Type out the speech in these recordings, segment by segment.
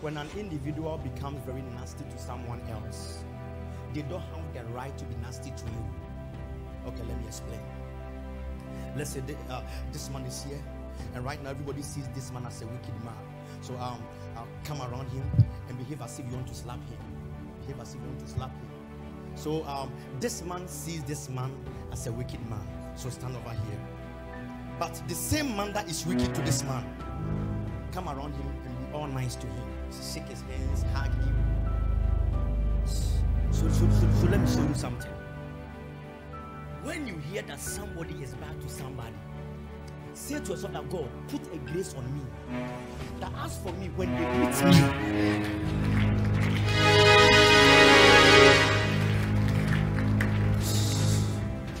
When an individual becomes very nasty to someone else, they don't have the right to be nasty to you. Okay, let me explain. Let's say this man is here, and right now everybody sees this man as a wicked man. So I'll come around him and behave as if you want to slap him. Behave as if you want to slap him. So this man sees this man as a wicked man. So stand over here. But the same man that is wicked to this man, come around him and be all nice to him. Shake his hands, hug him. So let me show you something. When you hear that somebody is bad to somebody, say to yourself that God, put a grace on me, that as for me, when they beat me,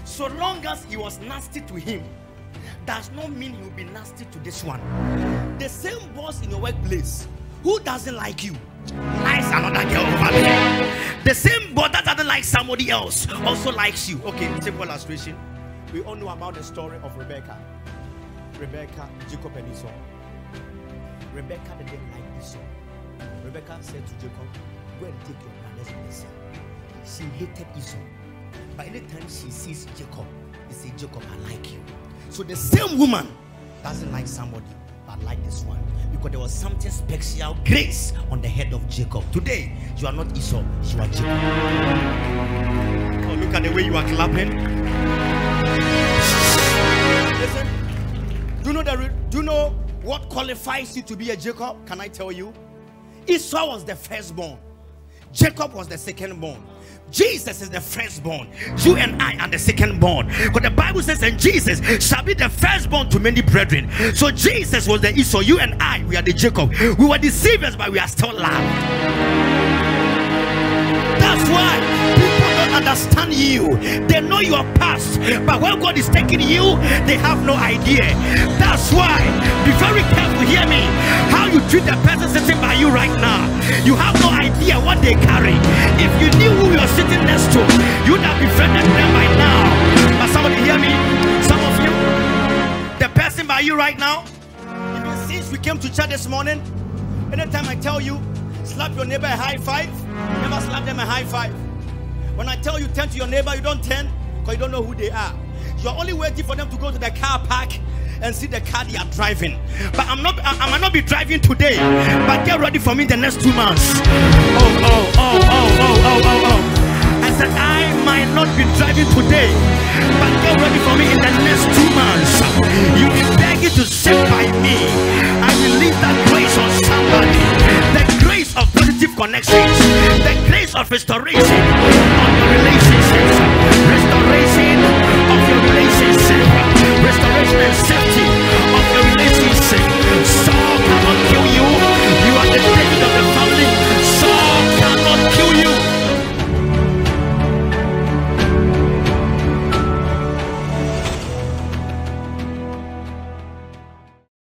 so long as he was nasty to him, does not mean you'll be nasty to this one. The same boss in your workplace who doesn't like you likes another girl over there. The same boss that doesn't like somebody else also likes you. Okay, simple illustration. We all know about the story of Rebecca, Jacob, and Esau. Rebecca didn't like Esau. Rebecca said to Jacob, go and take your brother's blessing. She hated Esau. By the time she sees Jacob, she says, Jacob, I like you. So the same woman doesn't like somebody, but like this one, because there was something special, grace on the head of Jacob. Today, you are not Esau, you are Jacob. Oh, look at the way you are clapping. Listen, do you know what qualifies you to be a Jacob? Can I tell you? Esau was the firstborn. Jacob was the secondborn. Jesus is the firstborn. You and I are the secondborn. Because the Bible says, and Jesus shall be the firstborn to many brethren. So Jesus was the Esau. You and I, we are the Jacob. We were deceivers, but we are still loved. That's why people don't understand you. They know your past, but when God is taking you, they have no idea. That's why, be very careful, hear me, how you treat the person sitting by you right now. You have no idea what they carry. If you knew who you're sitting next to, you would have befriended them by now. But somebody hear me, some of you, the person by you right now, even since we came to church this morning, anytime I tell you, slap your neighbor a high five, never slap them a high five. When I tell you turn to your neighbor, you don't turn, because you don't know who they are. You're only waiting for them to go to the car park and see the car they are driving. But I might not be driving today, but get ready for me the next 2 months. I said I might not be driving today, but get ready for me in the next 2 months. You'll be begging to sit by me. I will leave that grace on somebody. The grace of positive connections, the grace of restoration.